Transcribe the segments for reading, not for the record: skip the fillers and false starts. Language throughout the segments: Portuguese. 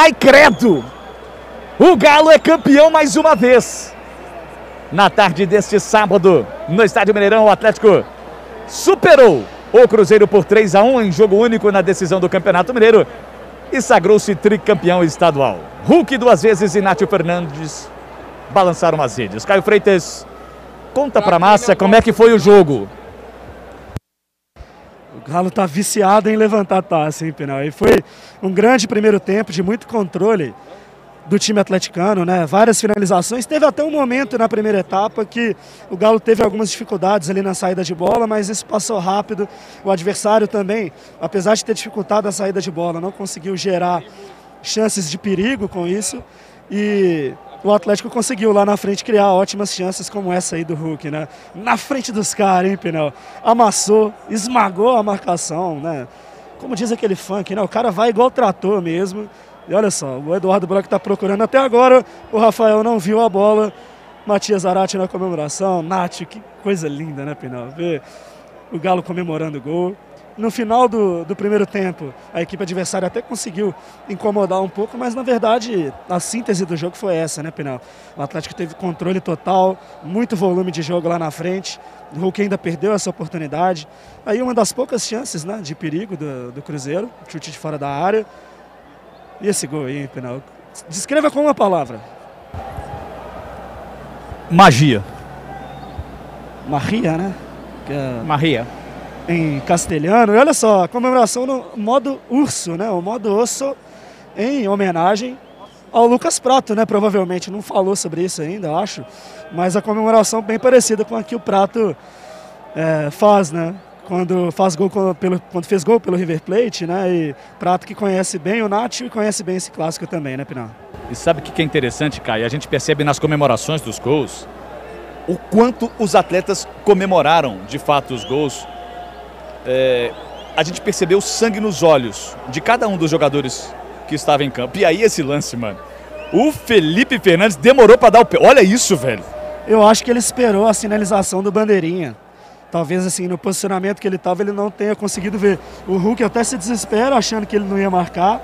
Ai, credo! O Galo é campeão mais uma vez. Na tarde deste sábado, no Estádio Mineirão, o Atlético superou o Cruzeiro por 3-1 em jogo único na decisão do Campeonato Mineiro e sagrou-se tricampeão estadual. Hulk duas vezes e Nacho Fernandes balançaram as redes. Caio Freitas, conta pra massa como é que foi o jogo. O Galo tá viciado em levantar taça, hein, Pinel? E foi um grande primeiro tempo de muito controle do time atleticano, né? Várias finalizações. Teve até um momento na primeira etapa que o Galo teve algumas dificuldades ali na saída de bola, mas isso passou rápido. O adversário também, apesar de ter dificultado a saída de bola, não conseguiu gerar chances de perigo com isso. E o Atlético conseguiu lá na frente criar ótimas chances como essa aí do Hulk, né? Na frente dos caras, hein, Pinel? Amassou, esmagou a marcação, né? Como diz aquele funk, né? O cara vai igual trator mesmo. E olha só, o Eduardo Broco está procurando até agora, o Rafael não viu a bola, Matias Arati na comemoração, Nath, que coisa linda, né, Pinel? Ver o Galo comemorando o gol. No final do primeiro tempo, a equipe adversária até conseguiu incomodar um pouco, mas na verdade a síntese do jogo foi essa, né, Pinel? O Atlético teve controle total, muito volume de jogo lá na frente, o Hulk ainda perdeu essa oportunidade. Aí uma das poucas chances, né, de perigo do Cruzeiro, chute de fora da área. E esse gol aí, Pinel? Descreva com uma palavra. Magia. Magia, né? É... Magia. Em castelhano. E olha só, a comemoração no modo urso, né? O modo osso em homenagem ao Lucas Pratto, né? Provavelmente não falou sobre isso ainda, acho. Mas a comemoração bem parecida com a que o Pratto faz, né? Quando fez gol pelo River Plate, né? E Pratto que conhece bem o Nath e conhece bem esse clássico também, né, Pinal? E sabe o que é interessante, Caio? A gente percebe nas comemorações dos gols o quanto os atletas comemoraram, de fato, os gols. A gente percebeu sangue nos olhos de cada um dos jogadores que estava em campo. E aí esse lance, mano. O Felipe Fernandes demorou para dar o pé. Olha isso, velho. Eu acho que ele esperou a sinalização do bandeirinha. Talvez assim, no posicionamento que ele estava, ele não tenha conseguido ver. O Hulk até se desespera achando que ele não ia marcar.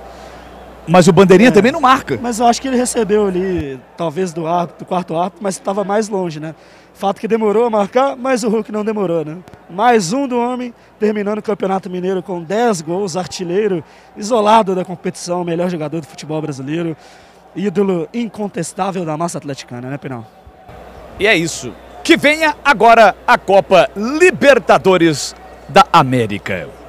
Mas o bandeirinha também não marca. Mas eu acho que ele recebeu ali, talvez do quarto árbitro, mas estava mais longe, né? Fato que demorou a marcar, mas o Hulk não demorou, né? Mais um do homem, terminando o Campeonato Mineiro com 10 gols, artilheiro, isolado da competição, melhor jogador do futebol brasileiro, ídolo incontestável da massa atleticana, né, Pinal? E é isso. Que venha agora a Copa Libertadores da América.